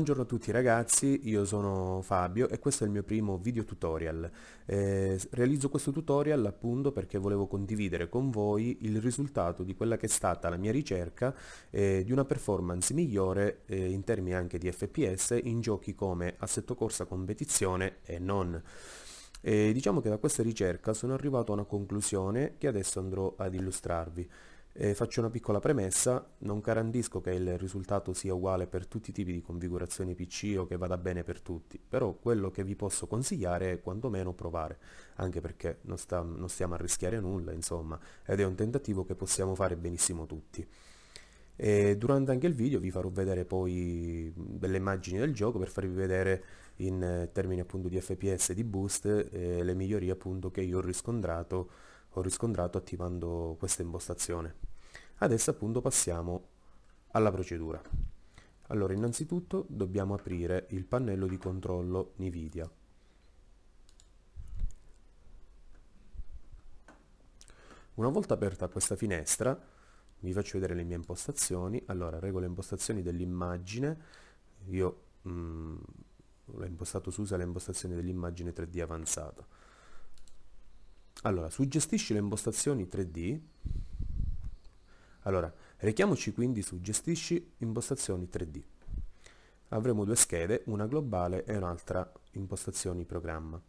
Buongiorno a tutti ragazzi, io sono Fabio e questo è il mio primo video tutorial. Realizzo questo tutorial appunto perché volevo condividere con voi il risultato di quella che è stata la mia ricerca di una performance migliore in termini anche di FPS in giochi come Assetto Corsa Competizione e non. Diciamo che da questa ricerca sono arrivato a una conclusione che adesso andrò ad illustrarvi. Faccio una piccola premessa, non garantisco che il risultato sia uguale per tutti i tipi di configurazioni PC o che vada bene per tutti, però quello che vi posso consigliare è quantomeno provare, anche perché non stiamo a rischiare nulla, insomma, ed è un tentativo che possiamo fare benissimo tutti. E durante anche il video vi farò vedere poi delle immagini del gioco per farvi vedere in termini appunto di FPS e di boost le migliorie appunto che io ho riscontrato attivando questa impostazione. Adesso appunto passiamo alla procedura. Allora, innanzitutto dobbiamo aprire il pannello di controllo NVIDIA. Una volta aperta questa finestra vi faccio vedere le mie impostazioni. Allora, regole e impostazioni dell'immagine. Io l'ho impostato su usa le impostazioni dell'immagine 3D avanzata. Allora, suggestisci le impostazioni 3D. Allora, richiamoci quindi su gestisci impostazioni 3D. Avremo due schede, una globale e un'altra impostazioni programma.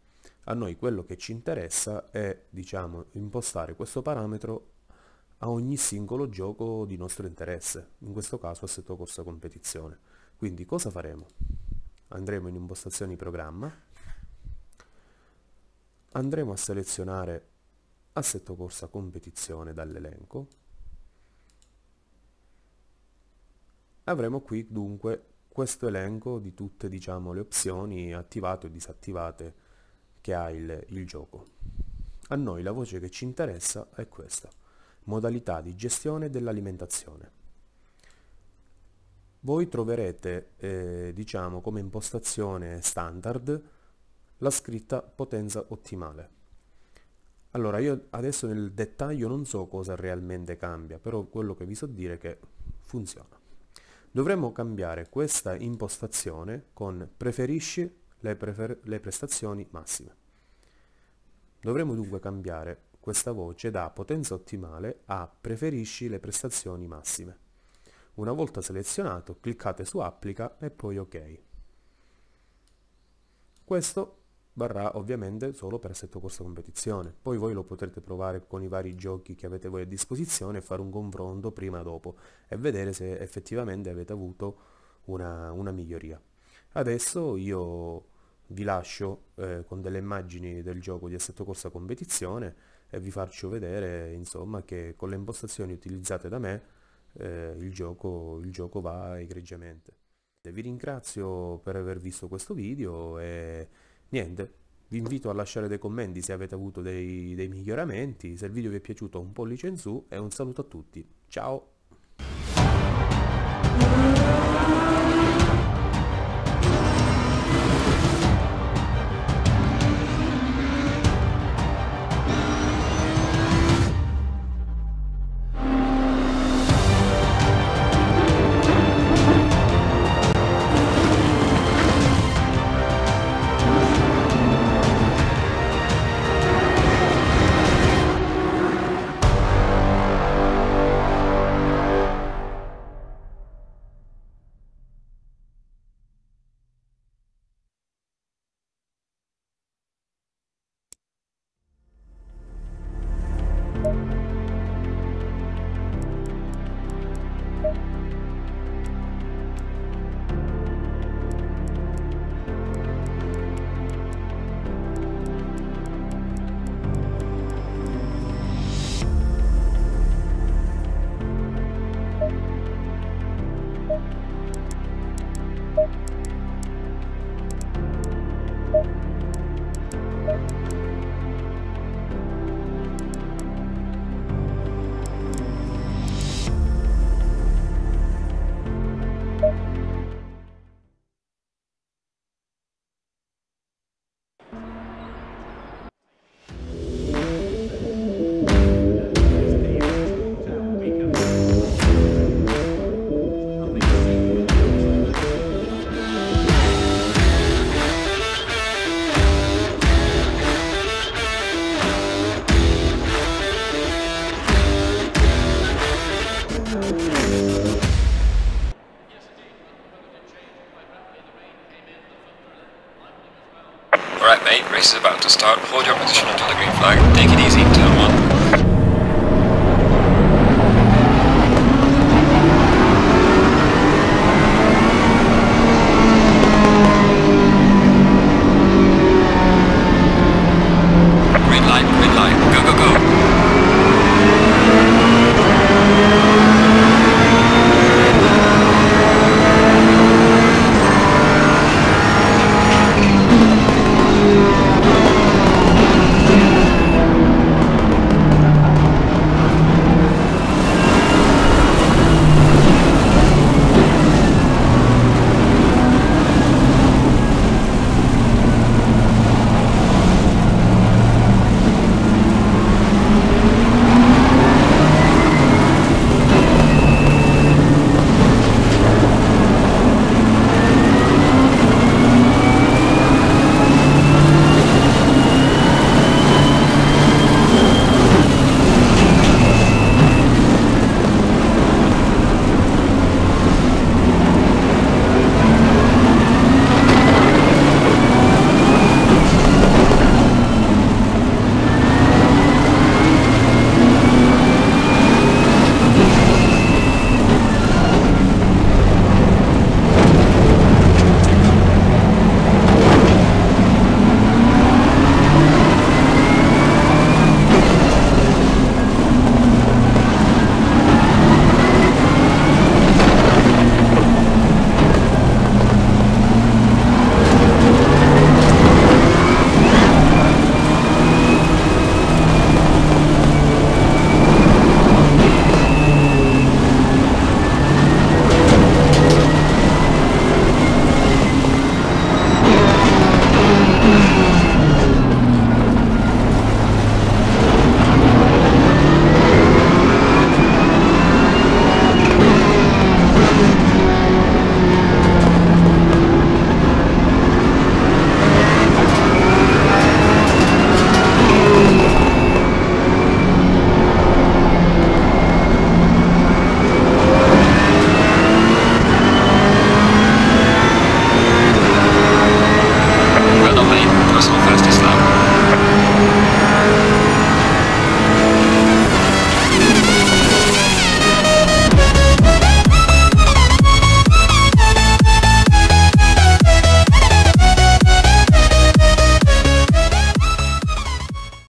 A noi quello che ci interessa è, diciamo, impostare questo parametro a ogni singolo gioco di nostro interesse, in questo caso Assetto Corsa Competizione. Quindi cosa faremo? Andremo in impostazioni programma. Andremo a selezionare Assetto Corsa Competizione dall'elenco. Avremo qui dunque questo elenco di tutte, diciamo, le opzioni attivate o disattivate che ha il gioco. A noi la voce che ci interessa è questa, modalità di gestione dell'alimentazione. Voi troverete, diciamo, come impostazione standard la scritta potenza ottimale. Allora, io adesso nel dettaglio non so cosa realmente cambia, però quello che vi so dire è che funziona. Dovremmo cambiare questa impostazione con preferisci le prestazioni massime. Dovremmo dunque cambiare questa voce da potenza ottimale a preferisci le prestazioni massime. Una volta selezionato, cliccate su applica e poi ok. Questo varrà ovviamente solo per Assetto Corsa Competizione, poi voi lo potrete provare con i vari giochi che avete voi a disposizione e fare un confronto prima e dopo e vedere se effettivamente avete avuto una miglioria. Adesso io vi lascio con delle immagini del gioco di Assetto Corsa Competizione e vi faccio vedere, insomma, che con le impostazioni utilizzate da me il gioco va egregiamente. Vi ringrazio per aver visto questo video e niente, vi invito a lasciare dei commenti se avete avuto dei miglioramenti. Se il video vi è piaciuto, un pollice in su e un saluto a tutti. Ciao!